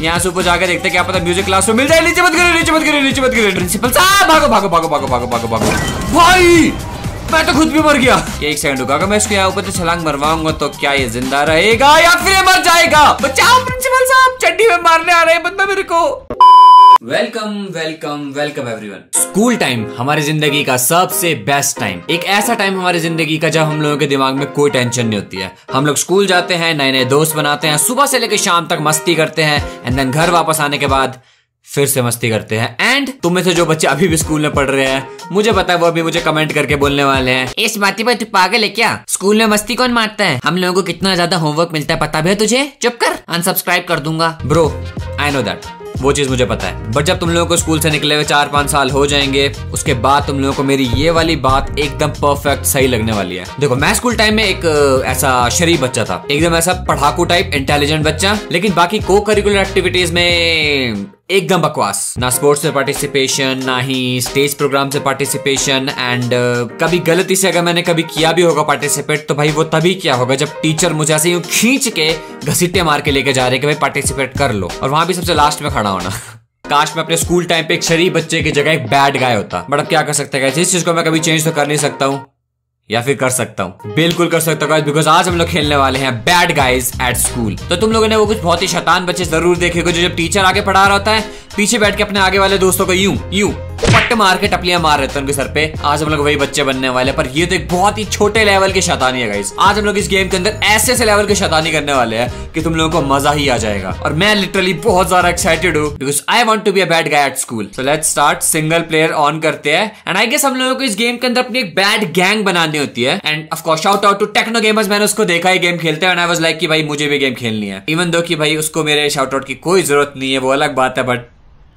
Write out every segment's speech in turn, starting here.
यहाँ से ऊपर जाकर देखते क्या पता म्यूजिक क्लास में मिल जाए। नीचे मत गिरो, नीचे मत गिरो, नीचे मत गिरो। प्रिंसिपल साहब भागो भागो भागो भागो भागो भागो भागो। भाई मैं तो खुद भी मर गया। एक सेकंड रुका, अगर मैं इसको यहाँ ऊपर से छलांग मरवाऊंगा तो क्या ये जिंदा रहेगा या फिर मर जाएगा? बचाओ प्रिंसिपल साहब, चड्डी में मारने आ रहे हैं बंदा मेरे को। Welcome welcome welcome everyone. School time हमारी जिंदगी का सबसे बेस्ट टाइम, एक ऐसा टाइम हमारी जिंदगी का जब हम लोगों के दिमाग में कोई टेंशन नहीं होती है। हम लोग स्कूल जाते हैं, नए नए दोस्त बनाते हैं, सुबह से लेकर शाम तक मस्ती करते हैं एंड देन घर वापस आने के बाद फिर से मस्ती करते हैं। एंड तुम में से जो बच्चे अभी भी स्कूल में पढ़ रहे हैं, मुझे पता है वो अभी मुझे कमेंट करके बोलने वाले हैं, इस बात पर तू पागल है क्या, स्कूल में मस्ती कौन मारता है, हम लोगों को कितना ज्यादा होमवर्क मिलता है पता भी है तुझे, चुप कर, अनसब्सक्राइब कर दूंगा। ब्रो आई नो दैट, वो चीज मुझे पता है, बट जब तुम लोगों को स्कूल से निकले हुए 4-5 साल हो जाएंगे उसके बाद तुम लोगों को मेरी ये वाली बात एकदम परफेक्ट सही लगने वाली है। देखो मैं स्कूल टाइम में एक ऐसा शरीफ बच्चा था, एकदम ऐसा पढ़ाकू टाइप इंटेलिजेंट बच्चा, लेकिन बाकी को करिकुलर एक्टिविटीज में एकदम बकवास, ना स्पोर्ट्स में पार्टिसिपेशन, ना ही स्टेज प्रोग्राम से पार्टिसिपेशन। एंड कभी गलती से अगर मैंने कभी किया भी होगा पार्टिसिपेट तो भाई वो तभी क्या होगा जब टीचर मुझे ऐसे यूं खींच के घसीटे मार के लेके जा रहे कि भाई पार्टिसिपेट कर लो, और वहां भी सबसे लास्ट में खड़ा होना। काश मैं अपने स्कूल टाइम पे एक शरीफ बच्चे की जगह एक बैड गाय होता, बट अब क्या कर सकते हैं, इस चीज को मैं कभी चेंज तो कर नहीं सकता हूँ, या फिर कर सकता हूँ, बिल्कुल कर सकता हूँ, बिकॉज आज हम लोग खेलने वाले हैं बैड गाइज एट स्कूल। तो तुम लोगों ने वो कुछ बहुत ही शैतान बच्चे जरूर देखे होंगे जो जब टीचर आगे पढ़ा रहा होता है पीछे बैठ के अपने आगे वाले दोस्तों को यूं पट्ट मार के टपलियां मार रहे थे उनके सर पे। आज हम लोग वही बच्चे बनने वाले, पर ये तो एक बहुत ही छोटे लेवल की शैतानी है गाइस। आज हम लोग इस गेम के अंदर ऐसे ऐसे लेवल की शैतानी करने वाले हैं कि तुम लोगों को मजा ही आ जाएगा, और मैं लिटरली बहुत ज्यादा एक्साइटेड हूँ because I want to be a bad guy at school. So let's start, single player on करते हैं एंड आई गेस हम लोगों को इस गेम के अंदर अपनी एक बैड गैंग बनानी होती है। And of course shout out to techno gamers, मैंने उसको देखा ये गेम खेलते हैं एंड आई वाज लाइक कि भाई मुझे भी गेम खेलनी है, इवन दो कि भाई उसको मेरे शाउट आउट की कोई जरूरत नहीं है वो अलग बात है, बट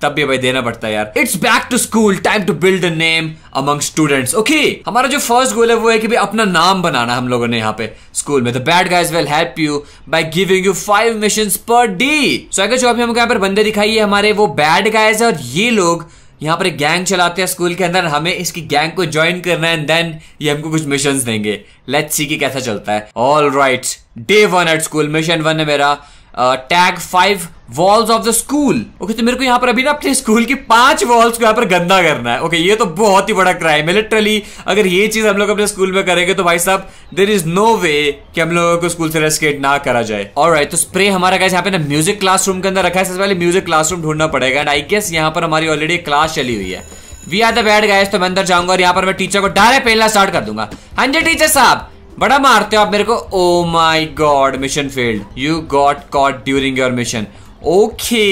तब भी भाई देना पड़ता है यार। It's back to school, time to build a name among students. Okay हमारा जो फर्स्ट गोल है वो है कि भाई अपना नाम बनाना हम लोगों ने यहाँ पे स्कूल में। तो bad guys will help you by giving you 5 missions per day. So अगर जो अभी हमको यहाँ पर बंदे दिखाई है हमारे वो बैड गाइज है, और ये लोग यहाँ पर एक गैंग चलाते हैं स्कूल के अंदर, हमें इसकी गैंग को ज्वाइन करना है एंड देन ये हमको कुछ मिशंस देंगे। लेट्स सी कि कैसा चलता है। Alright, day 1 at school, mission 1 है मेरा tag 5 walls of the school. Okay तो मेरे को यहाँ पर अभी ना अपने स्कूल की 5 वॉल्स को यहाँ पर गंदा करना है। ओके ये तो बहुत ही बड़ा क्राइम है लिटरली, अगर ये चीज हम लोग अपने स्कूल में करेंगे तो भाई साहब देयर इज नो वे कि हम लोगों को स्कूल से रेस्केट ना करा जाए। ऑलराइट तो स्प्रे हमारा गाइस यहाँ पे ना म्यूजिक क्लासरूम के अंदर रखा है, सबसे पहले म्यूजिक क्लासरूम ढूंढना पड़ेगा। एंड आई गेस यहाँ पर हमारी ऑलरेडी क्लास चली हुई है, we are the bad guys. तो मैं अंदर जाऊंगा और यहाँ पर मैं टीचर को डायरेक्ट पहलना स्टार्ट कर दूंगा। हाँ जी टीचर साहब बड़ा मारते हो आप मेरे को। Oh my god, mission failed, you got caught during your mission. Okay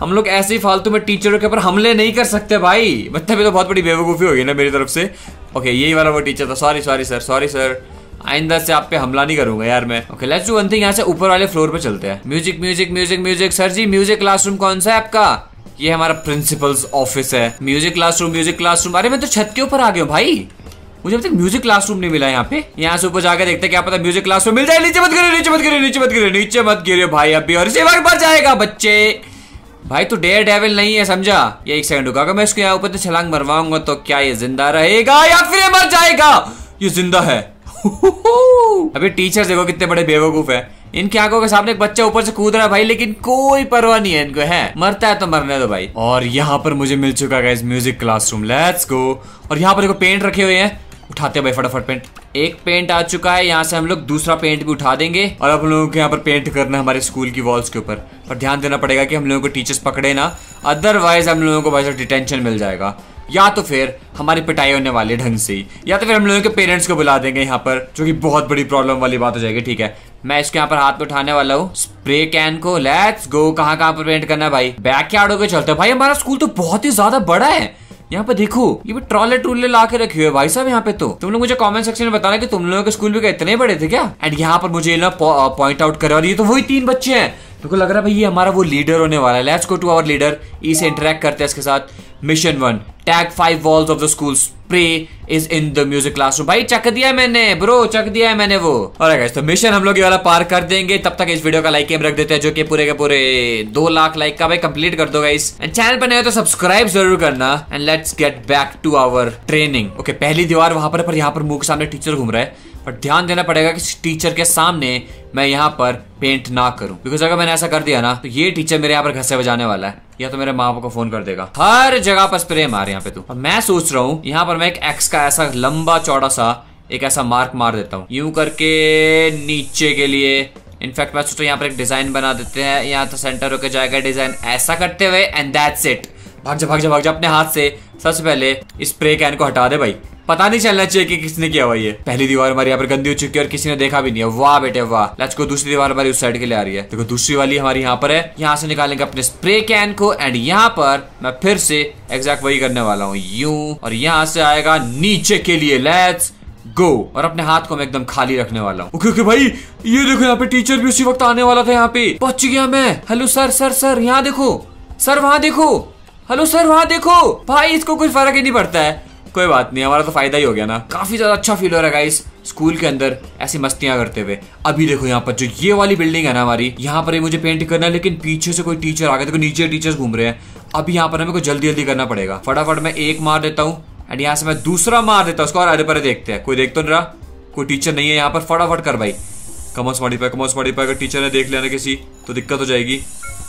हम लोग ऐसे ही फालतू में टीचरों के ऊपर हमले नहीं कर सकते भाई, मतलब ये तो बहुत बड़ी बेवकूफ़ी होगी ना मेरी तरफ से। ओके यही वाला वो टीचर था, sorry sorry sir, sorry sir, आइंदा से आप पे हमला नहीं करूंगा यार मैं। Okay let's do one thing, यहाँ से ऊपर वाले फ्लोर पे चलते हैं। Music music music music, sir जी म्यूजिक क्लासरूम कौन सा है आपका? ये हमारा प्रिंसिपल्स ऑफिस है। म्यूजिक क्लासरूम, म्यूजिक क्लासरूम, अरे मैं तो छत के ऊपर आ गया हूँ भाई, मुझे अभी तक म्यूजिक क्लासरूम नहीं मिला। यहाँ पे यहाँ से ऊपर जाकर देखते हैं क्या पता म्यूजिक क्लासरूम मिल जाए। नीचे मत गिरो, नीचे मत गिरो, नीचे मत गिरो, नीचे मत गिरो भाई अभी, और इसी वक्त मर जाएगा बच्चे। भाई तू डेयर डेविल नहीं है समझा। ये एक सेकंड रुका, अगर मैं इसको यहाँ ऊपर से छलांग मरवाऊंगा तो क्या ये जिंदा रहेगा या फिर मर जाएगा? ये जिंदा है। अभी टीचर देखो कितने बड़े बेवकूफ है, इनकी आंखों के सामने एक बच्चा ऊपर से कूद रहा है भाई, लेकिन कोई परवाह नहीं है इनको, है मरता है तो मरने दो भाई। और यहाँ पर मुझे मिल चुका है guys music classroom, let's go. और यहाँ पर देखो पेंट रखे हुए हैं, उठाते हैं भाई फटाफट पेंट। एक पेंट आ चुका है, यहाँ से हम लोग दूसरा पेंट भी उठा देंगे, और अब हम लोगों को यहाँ पर पेंट करना है हमारे स्कूल की वॉल्स के ऊपर। पर ध्यान देना पड़ेगा कि हम लोगों को टीचर्स पकड़े ना, अदरवाइज हम लोगों को भाई साहब डिटेंशन मिल जाएगा, या तो फिर हमारी पिटाई होने वाली ढंग से ही, या तो फिर हम लोगों के पेरेंट्स को बुला देंगे यहाँ पर, जो कि बहुत बड़ी प्रॉब्लम वाली बात हो जाएगी। ठीक है मैं इसके यहाँ पर हाथ उठाने वाला हूँ स्प्रे कैन को, लेट्स गो। कहाँ पर पेंट करना है भाई? बैकयार्ड होकर चलते हैं भाई, हमारा स्कूल तो बहुत ही ज्यादा बड़ा है। यहाँ पे देखो ये भी ट्रॉले टूले ला के रखे हुए भाई साहब यहाँ पे। तो तुम लोग मुझे कमेंट सेक्शन में बताना कि तुम लोगों के स्कूल भी इतने बड़े थे क्या। एंड यहाँ पर मुझे ना पॉइंट आउट करे, और ये तो वही 3 बच्चे हैं, मेरे को लग रहा है भाई ये हमारा वो लीडर होने वाला है। Let's go to our leader, इसे इंटरेक्ट करते हैं इसके साथ। Mission 1 tag 5 walls of the school, spray is in the music classroom. भाई चक दिया मैंने ब्रो, चक दिया है मैंने वो। और गाइस तो मिशन हम लोग ये वाला पार कर देंगे, तब तक इस वीडियो का लाइक एम रख देते हैं जो कि पूरे के पूरे 2 लाख लाइक का भाई कंप्लीट कर दो गाइस। एंड चैनल पर नए हो तो सब्सक्राइब जरूर करना। And let's get back to our training. Okay पहली दीवार वहां पर यहाँ पर मुंह के सामने टीचर घूम रहा है, पर ध्यान देना पड़ेगा कि टीचर के सामने मैं यहाँ पर पेंट ना करूं, बिकॉज अगर मैंने ऐसा कर दिया ना तो ये टीचर मेरे यहाँ पर घसे बजाने वाला है या तो मेरे माँ बाप को फोन कर देगा। हर जगह पर स्प्रे मार यहाँ पे तू। और मैं सोच रहा हूँ यहाँ पर मैं एक एक्स का ऐसा लंबा चौड़ा सा एक ऐसा मार्क मार देता हूँ यूं करके नीचे के लिए। इनफैक्ट मैं सोचता हूँ यहाँ पर एक डिजाइन बना देते हैं, यहाँ तो सेंटर होकर जाएगा डिजाइन ऐसा करते हुए, एंड दैट्स इट। भाग जा भाग जा भाग जा, अपने हाथ से सबसे पहले स्प्रे कैन को हटा दे भाई, पता नहीं चलना चाहिए कि किसने किया हुआ। ये पहली दीवार हमारी यहाँ पर गंदी हो चुकी है और किसी ने देखा भी नहीं है। वाह बेटे वाह। लेट्स गो, दूसरी दीवार हमारी उस साइड के लिए आ रही है। देखो दूसरी वाली हमारी यहाँ पर है, यहाँ से निकालेंगे अपने स्प्रे कैन को एंड यहाँ पर मैं फिर से एग्जैक्ट वही करने वाला हूँ यूं, और यहाँ से आएगा नीचे के लिए। Let's go. और अपने हाथ को मैं एकदम खाली रखने वाला हूँ। ओके ओके भाई, ये देखो यहाँ पे टीचर भी उसी वक्त आने वाला था, यहाँ पे पहुंच गया मैं। हेलो सर सर सर, यहाँ देखो सर, वहाँ देखो, हेलो सर वहाँ देखो। भाई इसको कुछ फर्क ही नहीं पड़ता है। कोई बात नहीं, हमारा तो फायदा ही हो गया ना। काफी ज्यादा अच्छा फील हो रहा है गाइस स्कूल के अंदर ऐसी मस्तियां करते हुए। अभी देखो यहाँ पर जो ये वाली बिल्डिंग है ना हमारी, यहाँ पर ही मुझे पेंट करना है, लेकिन पीछे से कोई टीचर आ गए। देखो नीचे टीचर्स घूम रहे हैं। अभी यहाँ पर हमें कुछ जल्दी जल्दी करना पड़ेगा। फटाफट मैं एक मार देता हूँ एंड यहाँ से मैं दूसरा मार देता हूँ उसको। और अरे परे देखते हैं, कोई देख तो नहीं रहा, कोई टीचर नहीं है यहाँ पर। फटाफट कर भाई, कम स्मार्टी पाए कम स्मार्टी पाए। अगर टीचर ने देख लिया ना किसी तो दिक्कत हो जाएगी।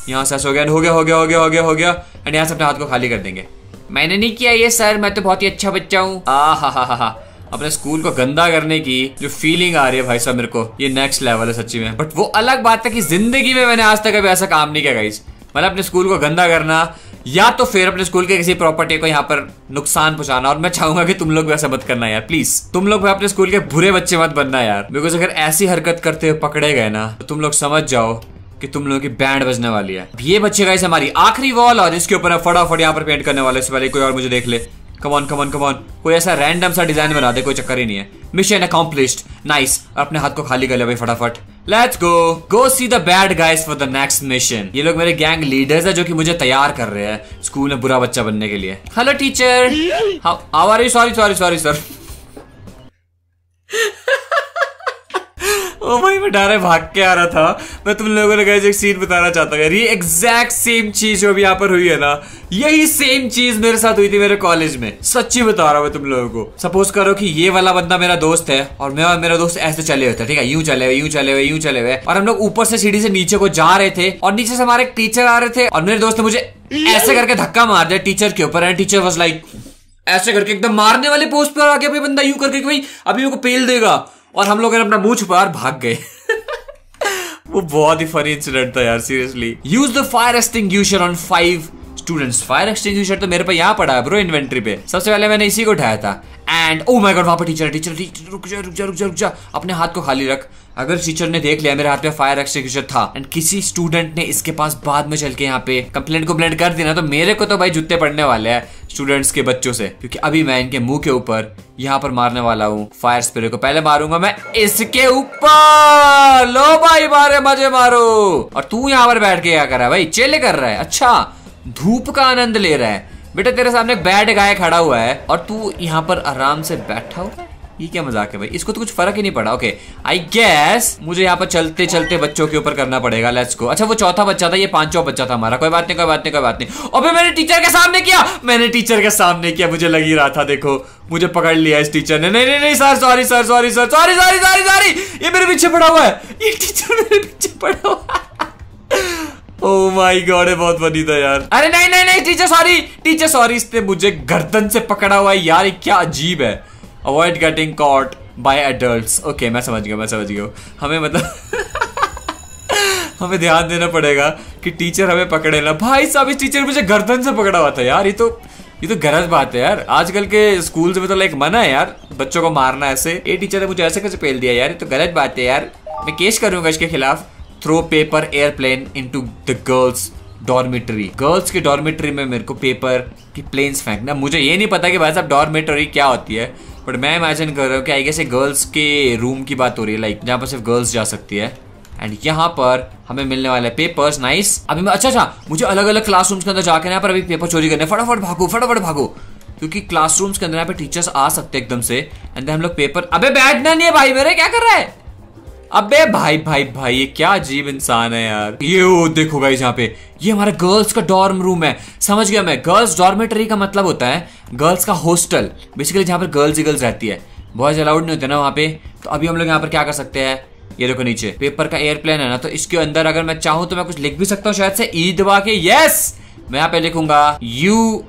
यहाँ से ऐसा हो गया, हो गया हो गया हो गया हो गया हो गया, एंड यहाँ से अपने हाथ को खाली कर देंगे। मैंने नहीं किया ये सर, मैं तो बहुत ही अच्छा बच्चा हूँ। आहाहाहा, अपने स्कूल को गंदा करने की जो फीलिंग आ रही है भाई साहब मेरे को, ये नेक्स्ट लेवल है सच्ची में। बट वो अलग बात है कि जिंदगी में मैंने आज तक कभी ऐसा काम नहीं किया गाइस। मैंने अपने स्कूल को गंदा करना या तो फिर अपने स्कूल के किसी प्रॉपर्टी को यहाँ पर नुकसान पहुंचाना, और मैं चाहूंगा कि तुम लोग वैसा मत करना यार प्लीज। तुम लोग अपने स्कूल के बुरे बच्चे मत बनना यार, बिकॉज अगर ऐसी हरकत करते हुए पकड़े गए ना तो तुम लोग समझ जाओ कि तुम लोगों की बैंड बजने वाली है। ये बच्चे गाइस हमारी आखिरी वॉल, और इसके ऊपर फटाफट यहाँ पर पेंट करने वाले। इससे पहले कोई और मुझे देख ले, कमॉन कमॉन कमॉन, कोई ऐसा रैंडम सा डिजाइन बना दे, कोई चक्कर ही नहीं है। Mission accomplished, nice. अपने हाथ को खाली कर ले भाई फटाफट। Let's go go see the bad guys for the next mission. ये लोग मेरे गैंग लीडर्स है जो कि मुझे तैयार कर रहे हैं स्कूल में बुरा बच्चा बनने के लिए। Hello teacher, how are you? Sorry sorry sorry sir. Oh भाई मैं डरे भाग के आ रहा था। मैं तुम लोगों ने गाइस एक सीन बताना चाहता हूँ। ये एग्जैक्ट सेम चीज जो भी यहाँ पर हुई है ना, यही सेम चीज मेरे साथ हुई थी मेरे कॉलेज में। सच्ची बता रहा हूँ मैं तुम लोगों को। सपोज करो कि ये वाला बंदा मेरा दोस्त है और मैं और मेरा दोस्त ऐसे चले हुए थे, ठीक है, यूं चले हुए यूं चले हुए यूं चले हुए, और हम लोग ऊपर से सीढ़ी से नीचे को जा रहे थे और नीचे से हमारे एक टीचर आ रहे थे, और मेरे दोस्त ने मुझे ऐसे करके धक्का मार दिया टीचर के ऊपर। एंड टीचर वॉज लाइक ऐसे करके एकदम मारने वाले पोस्ट पर आ गया बंदा, यूं करके भाई अभी मेरे को पेल देगा, और हम लोग अपना मुंह छुपा भाग गए। वो बहुत ही फनी इंसिडेंट था यार seriously. Use the fire extinguisher on 5 students. Fire extinguisher तो मेरे पे यहाँ पड़ा है ब्रो इन्वेंटरी पे। सबसे पहले मैंने इसी को उठाया था एंड ओ माय गॉड, वहां पर टीचर टीचर टीचर रुक जा रुक जा रुक जा रुक जा, अपने हाथ को खाली रख। अगर टीचर ने देख लिया मेरे हाथ में फायर एक्सटिंग्विशर था एंड किसी स्टूडेंट ने इसके पास बाद में चल के यहाँ पे कंप्लेंट कंप्लेंट कर दी ना, तो मेरे को तो भाई जूते पड़ने वाले हैं स्टूडेंट्स के बच्चों से, क्योंकि अभी मैं इनके मुंह के ऊपर यहाँ पर मारने वाला हूँ फायर स्प्रे को। पहले मारूंगा मैं इसके ऊपर, लो भाई मारे मजे मारो। और तू यहाँ पर बैठ के क्या कर रहा है भाई, चिल कर रहा है, अच्छा धूप का आनंद ले रहा है। बेटा तेरे सामने बैड गाय खड़ा हुआ है और तू यहाँ पर आराम से बैठा हुआ है, ये क्या मजाक है भाई, इसको तो कुछ फर्क ही नहीं पड़ा। ओके आई गेस मुझे यहाँ पर चलते चलते बच्चों के ऊपर करना पड़ेगा। Let's go. अच्छा वो चौथा बच्चा था, ये पांचवा बच्चा था हमारा। कोई बात नहीं कोई बात नहीं कोई बात नहीं। अबे मैंने टीचर के सामने किया, मैंने टीचर के सामने किया, मुझे लग ही रहा था, देखो मुझे पकड़ लिया इस टीचर ने। नहीं नहीं नहीं sir sorry sir sorry sir sorry sorry sorry sorry, ये मेरे पीछे पड़ा हुआ है, ये टीचर मेरे पीछे पड़ा हुआ है। Oh my God, ये बहुत फनी था यार। अरे नहीं नहीं नहीं टीचर सॉरी टीचर सॉरी, इसने मुझे गर्दन से पकड़ा हुआ है यार, ये क्या अजीब है। Avoid getting caught by adults. Okay, मैं समझ गया मैं समझ गया। हमें मतलब हमें ध्यान देना पड़ेगा कि टीचर हमें पकड़े ना। भाई साहब इस टीचर मुझे गर्दन से पकड़ा हुआ था यार, ये तो गलत बात है यार। आजकल के स्कूल्स में तो लाइक मना है यार बच्चों को मारना ऐसे। ये टीचर ने मुझे ऐसे कैसे पेल दिया यार, ये तो गलत बात है यार, मैं केस करूंगा इसके खिलाफ। Throw paper airplane into the girls dormitory. Girls की डॉर्मेटरी में मेरे को पेपर की प्लेन्स फेंकना। मुझे ये नहीं पता कि भाई साहब डॉर्मेटरी क्या होती है, बट मैं इमेजिन कर रहा हूँ कि आई गेस ये गर्ल्स के रूम की बात हो रही है, लाइक जहाँ पर सिर्फ गर्ल्स जा सकती है। एंड यहाँ पर हमें मिलने वाले पेपर्स, नाइस। अभी मैं अच्छा, मुझे अलग अलग क्लासरूम्स के अंदर जाकर यहाँ पर अभी पेपर चोरी करने, फटाफट भागो क्योंकि क्लासरूम्स के अंदर यहाँ पे टीचर्स आ सकते हैं एकदम से। एंड हम लोग पेपर, अबे बैठना नहीं है भाई मेरे, क्या कर रहा है अबे भाई भाई भाई, ये क्या अजीब इंसान है यार। ये वो देखो गाइस यहाँ पे, ये हमारा गर्ल्स का डॉर्म रूम है। समझ गया मैं, गर्ल्स डॉर्मेटरी का मतलब होता है गर्ल्स का हॉस्टल, बेसिकली जहाँ पर गर्ल्स ही गर्ल्स रहती है। बॉयज अलाउड नहीं होते ना वहाँ पे। तो अभी हम लोग यहाँ पर क्या कर सकते हैं, ये देखो नीचे पेपर का एयरप्लेन है ना, तो इसके अंदर अगर मैं चाहूँ तो मैं कुछ लिख भी सकता हूँ शायद से ई दबा के। यस मैं यहाँ पे लिखूंगा यू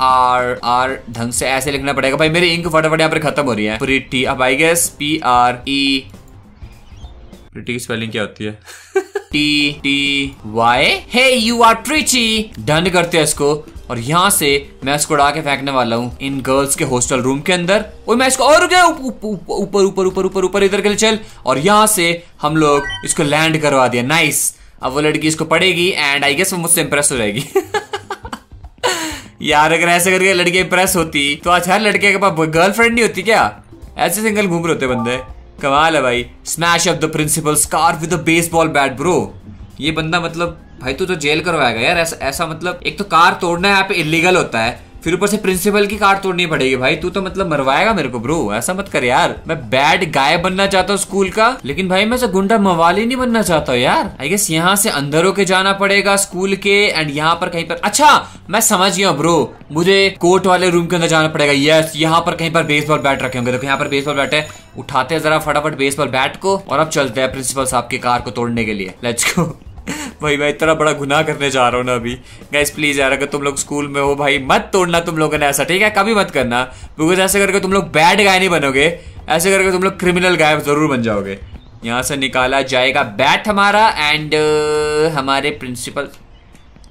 आर आर, ढंग से ऐसे लिखना पड़ेगा भाई, मेरी इंक फटाफट यहाँ पर खत्म हो रही है। प्रीटी, अब I guess P R E, pretty की स्पेलिंग क्या होती है T T Y, hey you are pretty. Done करते हैं इसको और यहाँ से मैं इसको उड़ा के फेंकने वाला हूँ इन गर्ल्स के हॉस्टल रूम के अंदर। और मैं इसको और गया ऊपर ऊपर ऊपर ऊपर ऊपर इधर के लिए चल, और यहाँ से हम लोग इसको लैंड करवा दिया। नाइस, अब वो लड़की इसको पढ़ेगी एंड आई गेस वो मुझसे इंप्रेस हो जाएगी। यार अगर ऐसे करके लड़की इंप्रेस होती तो आज हर लड़के के पास गर्लफ्रेंड नहीं होती क्या? ऐसे सिंगल घूम रहे होते बंदे, कमाल है भाई। Smash up the principal's car with a baseball bat. Bro ये बंदा मतलब भाई तू तो जेल करवाएगा यार ऐसा मतलब एक तो कार तोड़ना यहाँ पे इलीगल होता है, फिर ऊपर से प्रिंसिपल की कार तोड़नी पड़ेगी। भाई तू तो मतलब मरवाएगा मेरे को ब्रो, ऐसा मत कर यार। मैं बैड गाय बनना चाहता हूँ स्कूल का, लेकिन भाई मैं गुंडा मवाली नहीं बनना चाहता हूँ यार। आई गेस यहाँ से अंदर होके जाना पड़ेगा स्कूल के, एंड यहाँ पर कहीं पर, अच्छा मैं समझ गया ब्रो, मुझे कोर्ट वाले रूम के अंदर जाना पड़ेगा। यस यहाँ पर कहीं पर बेसबॉल बैट रखे होंगे, देखो यहाँ पर बेसबॉल बैट है, उठाते हैं जरा फटाफट बेसबॉल बैट को और अब चलते हैं प्रिंसिपल साहब की कार को तोड़ने के लिए। Let's go. भाई मैं इतना बड़ा गुनाह करने जा रहा हूँ ना अभी। गाइस प्लीज यार अगर तुम लोग स्कूल में हो भाई मत तोड़ना तुम लोगों ने ऐसा, ठीक है? कभी मत करना, बिकॉज ऐसे करके तुम लोग बैड गाय नहीं बनोगे, ऐसे करके तुम लोग क्रिमिनल गाय जरूर बन जाओगे। यहाँ से निकाला जाएगा बैट हमारा एंड हमारे प्रिंसिपल,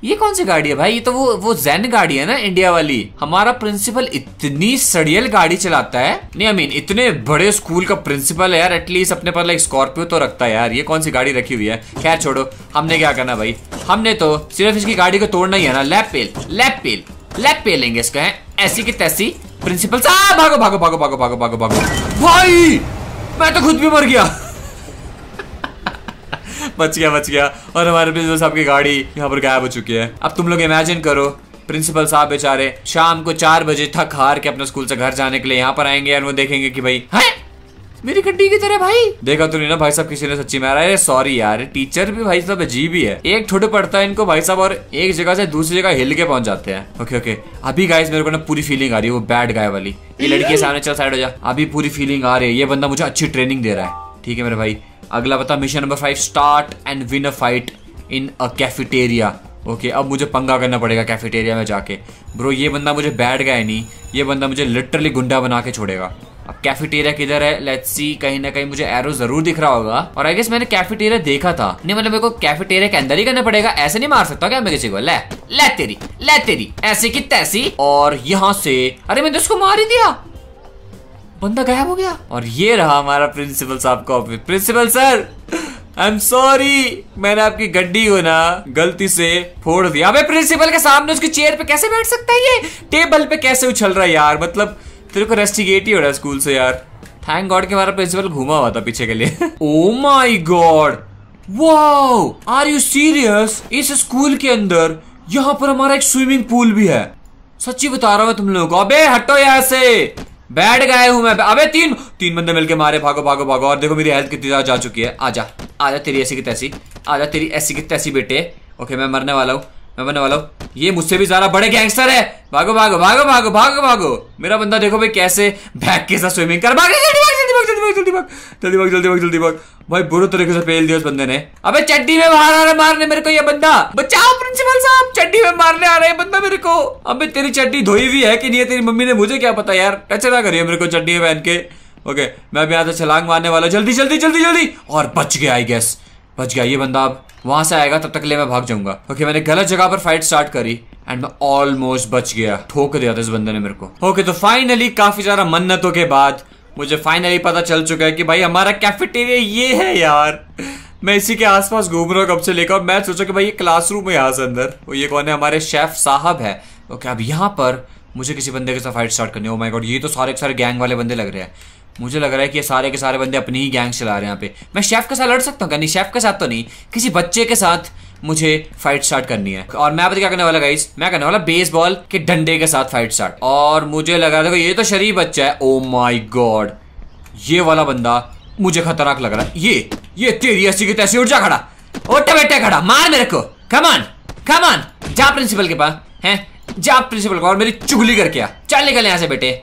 ये कौन सी गाड़ी है भाई? ये तो वो जैन गाड़ी है ना, इंडिया वाली। हमारा प्रिंसिपल इतनी सड़ियल गाड़ी चलाता है, नहीं आई मीन इतने बड़े स्कूल का प्रिंसिपल है यार, एटलीस्ट अपने पास लाइक स्कॉर्पियो तो रखता है यार, ये कौन सी गाड़ी रखी हुई है? खैर छोड़ो, हमने क्या करना भाई, हमने तो सिर्फ इसकी गाड़ी को तोड़ना ही है ना। लैप पेल लेंगे इसका, ऐसी की तैसी। प्रिंसिपल साहब भागो भागो भागो भागो भागो भागो भागो, भाई मैं तो खुद भी मर गया। बच गया। और हमारे प्रिंसिपल साहब की गाड़ी यहाँ पर गायब हो चुकी है। अब तुम लोग इमेजिन करो, प्रिंसिपल साहब बेचारे शाम को 4 बजे थक हार के अपने स्कूल से घर जाने के लिए यहाँ पर आएंगे और वो देखेंगे कि भाई है मेरी गड्डी की तरह भाई, देखा तुमने ना भाई साहब किसी ने सच्ची में आ रहा है। सॉरी यार टीचर भी भाई साहब अजीब ही है, एक ठोड़ पड़ता है इनको भाई साहब और एक जगह से दूसरी जगह हिल के पहुंच जाते हैं। ओके अभी गाइस मेरे को ना पूरी फीलिंग आ रही है वो बैड गाय वाली। ये लड़की के सामने चल साइड हो जा, अभी पूरी फीलिंग आ रही है, ये बंदा मुझे अच्छी ट्रेनिंग दे रहा है। ठीक है मेरे भाई, अगला बता mission number 5, start and win a fight in a cafeteria. Okay अब मुझे पंगा करना पड़ेगा कैफेटेरिया में जाके। ब्रो ये बंदा मुझे बैठ गया नहीं, ये बंदा मुझे लिटरली गुंडा बना के छोड़ेगा। अब कैफेटेरिया किधर है, लेट्स सी, कहीं ना कहीं मुझे एरो जरूर दिख रहा होगा। और आई गेस मैंने कैफेटेरिया देखा था, नहीं मतलब मेरे को कैफेटेरिया के अंदर ही करना पड़ेगा, ऐसे नहीं मार सकता क्या मैं किसी को? ले तेरी ऐसी की तैसी। और यहाँ से अरे मैंने उसको मार ही दिया, बंदा गायब हो गया। और ये रहा हमारा प्रिंसिपल साहब का office. Principal sir I am sorry, मैंने आपकी गड्डी को ना गलती से फोड़ दिया। अबे प्रिंसिपल के सामने उसकी चेयर पे कैसे बैठ सकता है, ये टेबल पे कैसे उछल रहा है यार, मतलब तेरे को रेस्टिगेट ही हो रहा है स्कूल से यार। थैंक गॉड कि हमारा प्रिंसिपल घूमा हुआ था पीछे के लिए। Oh my god, wow are you serious? इस स्कूल के अंदर यहाँ पर हमारा एक स्विमिंग पूल भी है, सच्ची बता रहा हूँ तुम लोगों को। अबे हटो यहाँ से, बैठ गए हूं मैं। अबे तीन बंदे मिलके मारे, भागो भागो भागो। और देखो मेरी हेल्थ कितनी ज्यादा जा चुकी है। आजा तेरी ऐसी की तैसी, आजा तेरी ऐसी की तैसी बेटे। ओके मैं मरने वाला हूँ। ये मुझसे भी ज्यादा बड़े गैंगस्टर है, भागो भागो भागो भागो भागो भागो। मेरा बंदा देखो भाई कैसे बैग के साथ स्विमिंग कर, जल्दी भाग। भाई बुरे तरीके से फेल दिया उस बंदे ने। अबे चड्डी में बाहर आ रहा है मारने मेरे को ये बंदा, बचाओ प्रिंसिपल साहब, चड्डी में मारने आ रहा है बंदा मेरे को। अबे तेरी चड्डी धोई हुई है कि नहीं है तेरी मम्मी ने, मुझे क्या पता यार, टच ना करिए मेरे को चड्डी में पहन के। ओके मैं अभी यहाँ से छलांग मारने वाला, जल्दी। और बच गया, आई गेस बच गया ये बंदा। अब वहां से आएगा तब तक ले मैं भाग जाऊंगा। ओके मैंने गलत जगह पर फाइट स्टार्ट करी एंड मैं ऑलमोस्ट बच गया, ठोक दिया था इस बंदे ने मेरे को। ओके तो फाइनली काफी सारा मन्नतों के बाद मुझे फाइनली पता चल चुका है कि भाई हमारा कैफेटेरिया ये है यार। मैं इसी के आसपास घूम रहा हूँ कब से लेकर, और मैं सोचा कि भाई ये क्लासरूम है यहाँ से अंदर। और ये कौन है, हमारे शेफ साहब है। ओके अब यहाँ पर मुझे किसी बंदे के साथ फाइट स्टार्ट करनी है। ओ माय गॉड ये तो सारे गैंग वाले बंदे लग रहे हैं, मुझे लग रहा है कि ये सारे के सारे बंदे अपनी ही गैंग चला रहे हैं यहाँ पे। मैं शेफ के साथ लड़ सकता हूँ क्या? नहीं, शेफ के साथ तो नहीं, किसी बच्चे के साथ मुझे फाइट स्टार्ट करनी है। और मैं पता क्या करने वाला गाइस, मैं करने वाला बेसबॉल के डंडे के साथ फाइट स्टार्ट। और मुझे लग रहा था ये तो शरीफ बच्चा है। ओ माय गॉड ये वाला बंदा मुझे खतरनाक लग रहा है। ये तेरी ऐसी की तैसी, उठ जा खड़ा, उठ बेटे खड़ा, मार मेरे को, कम ऑन जा प्रिंसिपल के पास, हैं जा प्रिंसिपल को और मेरी चुगली करके आ, चल निकल यहाँ से बेटे।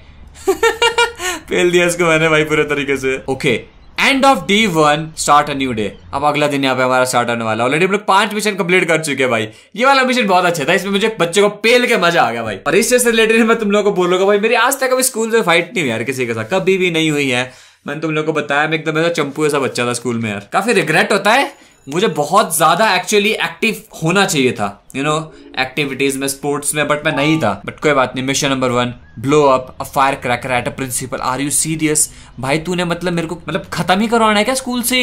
फेल दिया इसको मैंने भाई पूरे तरीके से। Okay end of day one start a new day. अब अगला दिन यहाँ पे हमारा स्टार्ट होने वाला है। ऑलरेडी हम लोग 5 मिशन कंप्लीट कर चुके हैं भाई। ये वाला मिशन बहुत अच्छा था, इसमें मुझे बच्चे को पेल के मजा आ गया भाई। और इससे रिलेटेड मैं तुम लोगों को बोलूंगा भाई, मेरी आज तक कभी स्कूल से फाइट नहीं हुई यार किसी के साथ, कभी भी नहीं हुई है। मैंने तुम लोग को बताया मैं एकदम ऐसा चंपू ऐसा बच्चा था स्कूल में यार। काफी रिग्रेट होता है, मुझे बहुत ज्यादा एक्चुअली एक्टिव होना चाहिए था यू नो एक्टिविटीज में, स्पोर्ट्स में, बट मैं नहीं था। बट कोई बात नहीं। Mission number 1 blow up a firecracker at a principal. Are you serious भाई, तूने मतलब मेरे को मतलब खत्म ही करवाना है क्या स्कूल से?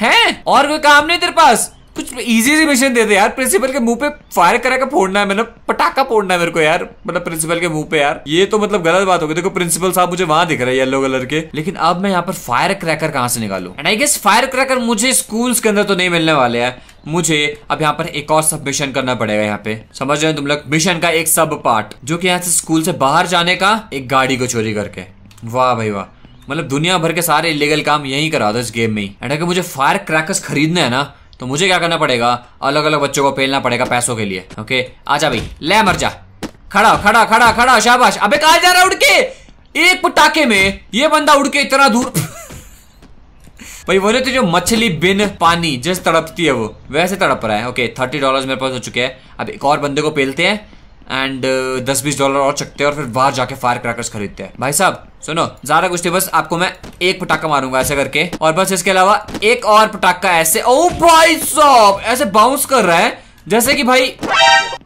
हैं और कोई काम नहीं तेरे पास? कुछ इजी सी मिशन दे दे यार। प्रिंसिपल के मुंह पे फायर क्रैकर फोड़ना है, मतलब पटाखा फोड़ना है मेरे को यार, मतलब प्रिंसिपल के मुंह पे यार। ये तो मतलब गलत बात होगी। देखो प्रिंसिपल साहब मुझे वहां दिख रहा है येलो कलर के, लेकिन अब मैं यहाँ पर फायर क्रैकर कहाँ से निकालू? And I guess firecracker मुझे स्कूल्स के अंदर तो नहीं मिलने वाले है। मुझे अब यहाँ पर एक और सब मिशन करना पड़ेगा। यहाँ पे समझ रहे हो तुम लोग, मिशन का एक सब पार्ट जो कि यहाँ से स्कूल से बाहर जाने का, एक गाड़ी को चोरी करके। वाह भाई वाह, मतलब दुनिया भर के सारे इलीगल काम यही करा दो इस गेम में। एंड अगर मुझे फायर क्रैकर्स खरीदने है ना तो मुझे क्या करना पड़ेगा, अलग अलग बच्चों को पेलना पड़ेगा पैसों के लिए। ओके आजा भाई, ले मर जा, खड़ा खड़ा खड़ा खड़ा, शाबाश। अबे कहाँ जा रहा है उड़ के? एक पटाखे में ये बंदा उड़ के इतना दूर भाई। बोले तो जो मछली बिन पानी जिस तड़पती है वो वैसे तड़प रहा है। ओके $30 मेरे पास हो चुके हैं। अब एक और बंदे को पेलते हैं एंड $10-20 और चकते हैं और फिर बाहर जाके फायर क्रैकर्स खरीदते हैं। भाई साहब सुनो, ज़्यादा कुछ नहीं, बस आपको मैं एक पटाखा मारूंगा ऐसे करके, और बस इसके अलावा एक और पटाखा ऐसे। ओ भाई साहब, ऐसे बाउंस कर रहा है जैसे कि भाई,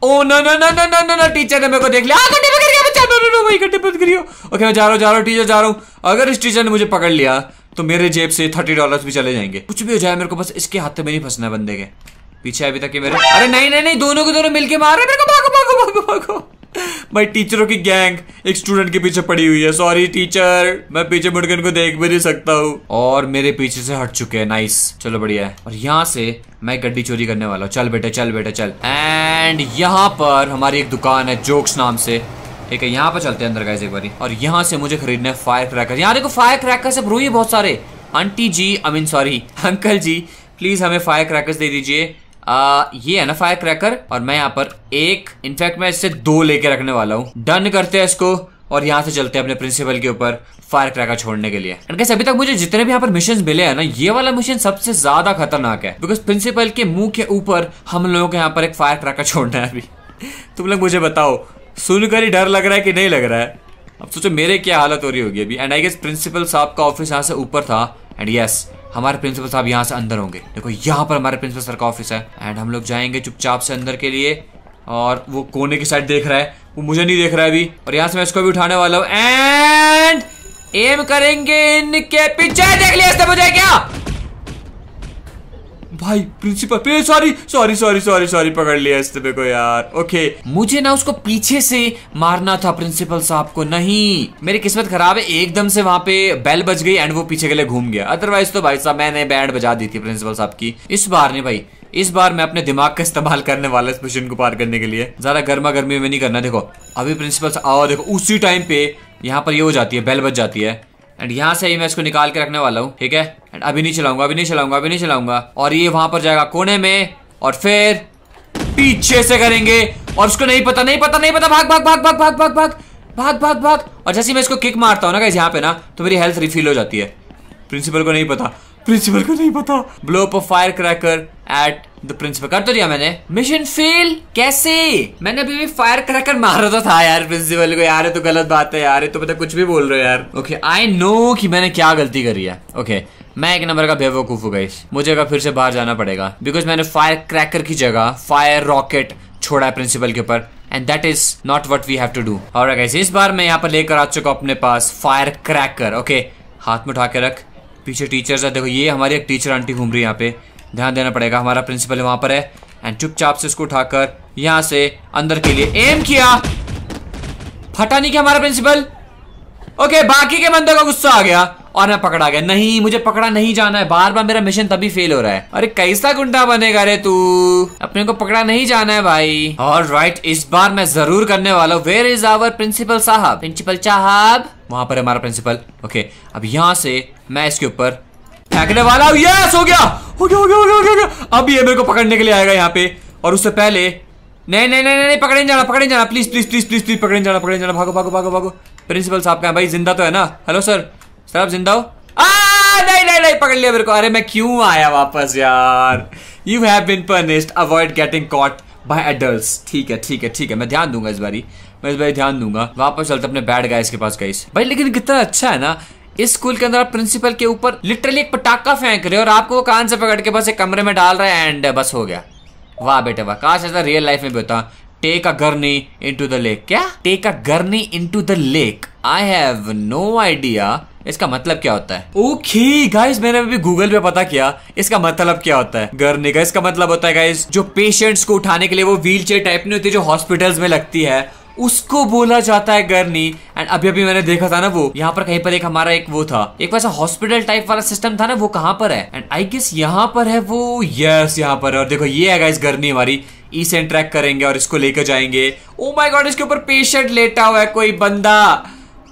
ओ ना ना ना ना ना ना, टीचर ने मेरे को देख लिया। ओके मैं जा रहा हूँ टीचर, जा रहा हूँ। अगर इस टीचर ने मुझे पकड़ लिया तो मेरे जेब से $30 भी चले जाएंगे। कुछ भी हो जाए मेरे को बस इसके हाथ में नहीं फंसना है बंदे के पीछे अभी तक ये मेरे। अरे नहीं नहीं नहीं, दोनों के दोनों मिलके मार रहे मेरे को। भागो भागो भागो भागो भाई, टीचरों की गैंग एक स्टूडेंट के पीछे पड़ी हुई है। सॉरी टीचर, मैं पीछे मुड़कर इनको देख भी नहीं सकता हूँ, और मेरे पीछे से हट चुके हैं। नाइस, चलो बढ़िया है। और यहाँ से मैं गड्डी चोरी करने वाला हूँ। चल बेटे चल बेटे चल। एंड यहाँ पर हमारी एक दुकान है जोक्स नाम से, ठीक है, यहाँ पर चलते हैं अंदर गाइस एक बारी। और यहाँ से मुझे खरीदना है फायर क्रैकर। यहाँ देखो फायर क्रैकर से भरू बहुत सारे। Aunty ji, I mean sorry uncle ji, please हमें फायर क्रैकर दे दीजिए। ये है ना फायर क्रैकर, और मैं यहाँ पर एक, इनफैक्ट मैं इससे 2 लेके रखने वाला हूँ। डन करते हैं इसको, और यहाँ से चलते हैं अपने प्रिंसिपल के ऊपर फायर क्रैकर छोड़ने के लिए। एंड गाइस अभी तक मुझे जितने भी यहाँ पर मिशन मिले हैं ना, ये वाला मिशन सबसे ज्यादा खतरनाक है, बिकॉज प्रिंसिपल के मुंह के ऊपर हम लोगों को यहाँ पर एक फायर क्रैकर छोड़ना है अभी। तुम लोग मुझे बताओ, सुनकर ही डर लग रहा है कि नहीं लग रहा है? अब सोचो मेरे क्या हालत हो रही होगी अभी। एंड आई गेस प्रिंसिपल साहब का ऑफिस यहाँ से ऊपर था, एंड यस हमारे प्रिंसिपल साहब यहाँ से अंदर होंगे। देखो यहाँ पर हमारे प्रिंसिपल सर का ऑफिस है, एंड हम लोग जाएंगे चुपचाप से अंदर के लिए। और वो कोने की साइड देख रहा है, वो मुझे नहीं देख रहा है अभी। और यहाँ से मैं इसको भी उठाने वाला हूँ एंड एम करेंगे इनके पीछे। देख लिया इसने मुझे क्या? भाई principal, sorry sorry sorry sorry sorry, पकड़ लिया इस तरह को यार। ओके मुझे ना उसको पीछे से मारना था प्रिंसिपल साहब को, नहीं मेरी किस्मत खराब है, एकदम से वहां पे बेल बज गई एंड वो पीछे के लिए घूम गया। अदरवाइज तो भाई साहब मैंने बैंड बजा दी थी प्रिंसिपल साहब की। इस बार नहीं भाई, इस बार मैं अपने दिमाग का इस्तेमाल करने वाला इस मिशन को पार करने के लिए। ज्यादा गर्मा गर्मी में नहीं करना। देखो अभी प्रिंसिपल साहब, देखो उसी टाइम पे यहाँ पर ये हो जाती है, बेल बज जाती है, एंड यहाँ से ही मैं इसको निकाल के रखने वाला हूँ, ठीक है। एंड अभी नहीं चलाऊंगा। और ये वहां पर जाएगा कोने में, और फिर पीछे से करेंगे, और उसको नहीं पता। भाग। और जैसे मैं इसको किक मारता हूँ ना गाइस यहाँ पे ना, तो मेरी हेल्थ रिफिल हो जाती है। प्रिंसिपल को नहीं पता। Blow up firecracker at the principal. कर तो दिया मैंने मिशन फेल। कैसे? मैंने अभी भी फायर क्रैकर मारा तो था यार प्रिंसिपल को यार। ये तो गलत बात है यार, ये तो पता कुछ भी बोल रहे हो यार। ओके आई नो कि मैंने क्या गलती करी है। ओके मैं एक नंबर का बेवकूफ हूँ गाइस। मुझे अगर फिर से बाहर जाना पड़ेगा, बिकॉज मैंने फायर क्रैकर की जगह फायर रॉकेट छोड़ा है प्रिंसिपल के ऊपर, and that is not what we have to do. Alright guys, इस बार मैं यहाँ पर लेकर आ चुका हूँ अपने पास फायर क्रैकर। ओके हाथ में उठा के रख। पीछे टीचर्स है, देखो ये हमारी एक टीचर आंटी घूम रही है यहाँ पे, ध्यान देना पड़ेगा। हमारा प्रिंसिपल वहां पर है, एंड चुपचाप से इसको उठाकर यहाँ से अंदर के लिए एम किया। फटा नहीं क्या हमारा प्रिंसिपल? ओके बाकी के बंदों का गुस्सा आ गया और मैं पकड़ा गया। नहीं मुझे पकड़ा नहीं जाना है, बार बार मेरा मिशन तभी फेल हो रहा है। अरे कैसा गुंडा बनेगा रे तू, अपने को पकड़ा नहीं जाना है भाई। ऑलराइट इस बार मैं जरूर करने वाला हूँ। वेयर इज आवर प्रिंसिपल साहब? प्रिंसिपल साहब वहां पर है हमारा प्रिंसिपल। ओके अब यहाँ से मैं इसके ऊपर फेंकने वाला हूँ। यस हो गया। अब ये मेरे को पकड़ने के लिए आएगा यहाँ पे, और उससे पहले नहीं, पकड़े नहीं जाना, प्लीज प्लीज प्लीज प्लीज, पकड़े नहीं जाना। भागो भागो भागो भागो प्रिंसिपल साहब कहाँ भाई, जिंदा तो है ना? हेलो सर, सर आप जिंदा हो? नहीं नहीं नहीं, पकड़ लिया मेरे को। अरे मैं क्यों आया वापस यार। You have been punished, avoid getting caught by adults. ठीक है ठीक है ठीक है, मैं ध्यान दूंगा इस बारी, मैं इस बारी ध्यान दूंगा। वापस चलते अपने बैड गाइस के पास। गाइस भाई लेकिन कितना अच्छा है ना, इस स्कूल के अंदर आप प्रिंसिपल के ऊपर लिटरली एक पटाखा फेंक रहे हो और आपको वो कान से पकड़ के बस एक कमरे में डाल रहा है एंड बस हो गया। वाह बेटे वाह, काश ऐसा रियल लाइफ में भी होता। Take a gurney into the lake. क्या take a gurney into the lake? I have no idea इसका मतलब क्या होता है। ओके गाइस, मैंने अभी गूगल पे पता किया इसका मतलब क्या होता है। गर्नी का इसका मतलब होता है गाइस, जो पेशेंट्स को उठाने के लिए वो व्हील चेयर टाइप नहीं होती जो हॉस्पिटल्स में लगती है, उसको बोला जाता है गर्नी। एंड अभी अभी मैंने देखा था ना वो, यहाँ पर कहीं पर एक हमारा एक वो था, एक वैसा हॉस्पिटल टाइप वाला सिस्टम था ना, वो कहाँ पर है? एंड आई गेस यहाँ पर है वो। यस यहाँ पर है। और देखो ये है गाइस गर्नी हमारी, इसे इंटरेक्ट करेंगे और इसको लेकर जाएंगे। ओ माय गॉड, इसके ऊपर पेशेंट लेटा हुआ है कोई बंदा।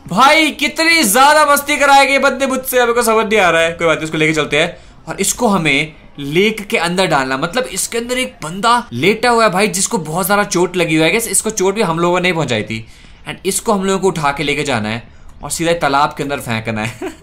भाई कितनी ज्यादा मस्ती कराएगी बंदे मुझसे, अभी को समझ नहीं आ रहा है। कोई बात नहीं, इसको लेके चलते हैं और इसको हमें लेक के अंदर डालना। मतलब इसके अंदर एक बंदा लेटा हुआ है भाई जिसको बहुत सारा चोट लगी हुआ है। इसको चोट भी हम लोगों ने पहुंचाई थी एंड इसको हम लोगों को उठा के लेके जाना है और सीधा तालाब के अंदर फेंकना है।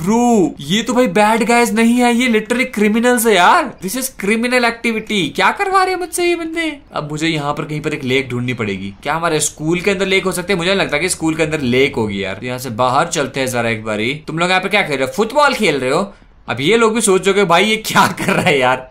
ब्रू ये तो भाई बैड गाइज नहीं है, ये लिटरली क्रिमिनल्स है यार। This is criminal activity. क्या करवा रहे हैं मुझसे ये बंदे। अब मुझे यहाँ पर कहीं पर एक लेक ढूंढनी पड़ेगी। क्या हमारे स्कूल के अंदर लेक हो सकते है? मुझे नहीं लगता कि स्कूल के अंदर लेक होगी यार। यहाँ से बाहर चलते हैं जरा एक बारी। तुम लोग यहाँ पे क्या खेल रहे हो? फुटबॉल खेल रहे हो? अब ये लोग भी सोचोगे भाई ये क्या कर रहा है यार,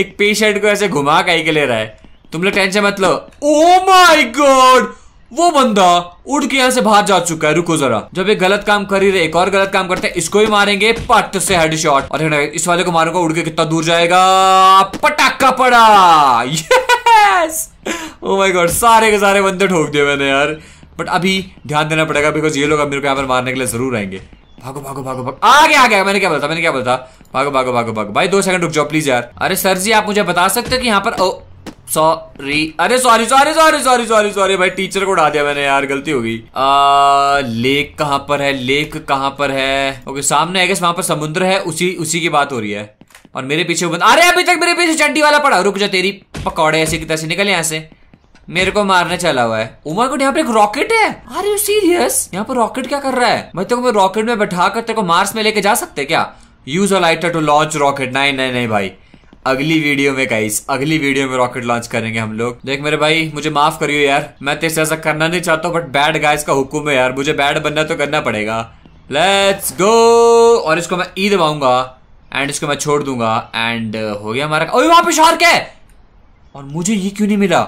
एक पेशेंट को ऐसे घुमा के ले रहा है। तुम लोग टेंशन मत लो। ओ माय गॉड, वो बंदा उड़ के यहाँ से बाहर जा चुका है। रुको जरा, जब ये गलत काम कर ही रहे एक और गलत काम करते हैं। इसको ही मारेंगे पट से हेडशॉट, और इस वाले को मारूंगा। उड़ के कितना दूर जाएगा, पटाखा पड़ा। यस ओ माय गॉड, सारे के सारे बंदे ठोक दिए मैंने यार। बट अभी ध्यान देना पड़ेगा बिकॉज ये लोग अब मेरे को यहाँ पर मारने के लिए जरूर आएंगे। भागो भागो भागो भागो, आ गया मैंने क्या बोला था। भागो भागो भागो भागो भाई, 2 सेकंड रुक जाओ प्लीज यार। अरे सर जी आप मुझे बता सकते हो कि यहाँ पर सॉरी, अरे sorry sorry sorry sorry sorry sorry भाई, टीचर को उड़ा दिया मैंने यार, गलती हो गई। लेक कहाँ पर है? लेक कहाँ पर है? ओके सामने है, वहां पर समुद्र है, उसी की बात हो रही है। और मेरे पीछे वो बंदा, अरे अभी तक मेरे पीछे चड्डी वाला पड़ा। रुक जा, तेरी पकौड़े ऐसे की तरह निकले यहाँ से, मेरे को मारने चला हुआ है। ओ माय गॉड, यहाँ पे एक रॉकेट है। Are you serious? यहाँ पर रॉकेट क्या कर रहा है? मैं तो रॉकेट में बैठा कर तेरे को मार्स में लेके जा सकते क्या? Use a lighter to launch rocket. नहीं नहीं नहीं भाई, अगली वीडियो में गाइस, अगली वीडियो में रॉकेट लॉन्च करेंगे हम लोग। देख मेरे भाई, मुझे माफ करियो यार, मैं तेरे से ऐसा करना नहीं चाहता हूँ, बट बैड गाइस का हुक्म है यार, मुझे बैड बनना तो करना पड़ेगा। Let's go. और इसको मैं ई दबाऊंगा एंड इसको मैं छोड़ दूंगा एंड हो गया हमारा। ओए वहां पे शार्क है और मुझे ये क्यों नहीं मिला?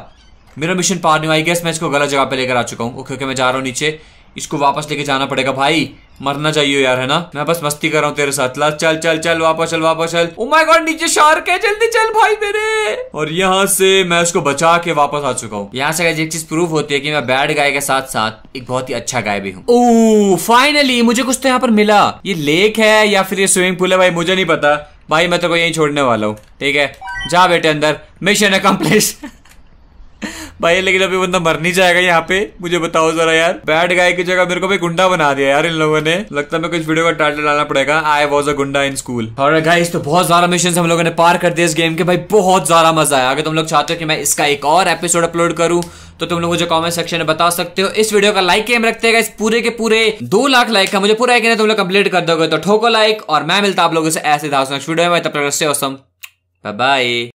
मेरा मिशन पार नहीं हुआ। आई गेस मैं इसको गलत जगह पे लेकर आ चुका हूँ। ओके ओके, मैं जा रहा हूँ नीचे, इसको वापस लेके जाना पड़ेगा। भाई मरना चाहिए यार, है ना? मैं बस मस्ती कर रहा हूँ तेरे साथ। ला चल चल चल, वापस चल वापस चल। ओ माय गॉड, नीचे शार्क है, जल्दी चल भाई मेरे। और यहाँ से मैं उसको बचा के वापस आ चुका हूँ। यहाँ से एक चीज प्रूफ होती है कि मैं बैड गाय के साथ साथ एक बहुत ही अच्छा गाय भी हूँ। ओ फाइनली मुझे कुछ तो यहाँ पर मिला। ये लेक है या फिर ये स्विमिंग पूल है भाई, मुझे नहीं पता। भाई मैं तो को यहीं छोड़ने वाला हूँ। ठीक है जा बेटे अंदर, मिशन अकम्प्लिश। भाई लेकिन अभी बंदा मर नहीं जाएगा यहाँ पे, मुझे बताओ जरा यार। बैड गाय की जगह मेरे को भी गुंडा बना दिया यार इन लोगों ने। लगता है मैं कुछ वीडियो का टाइटल डालना पड़ेगा, आई वाज अ गुंडा इन स्कूल। और गाइस तो बहुत सारा मिशन हम लोगों ने पार कर दिया इस गेम के। भाई बहुत सारा मजा आया। अगर तुम लोग चाहते हो कि मैं इसका एक और एपिसोड अपलोड करूँ तो तुम लोग मुझे कमेंट सेक्शन में बता सकते हो। इस वीडियो का लाइक एम रखते हैं, इस पूरे के पूरे 2 लाख लाइक का मुझे पूरा तुम लोग कंप्लीट कर दोगे तो ठोको लाइक। और मैं मिलता आप लोगों से ऐसे नेक्स्ट वीडियो में, तब तक बाय।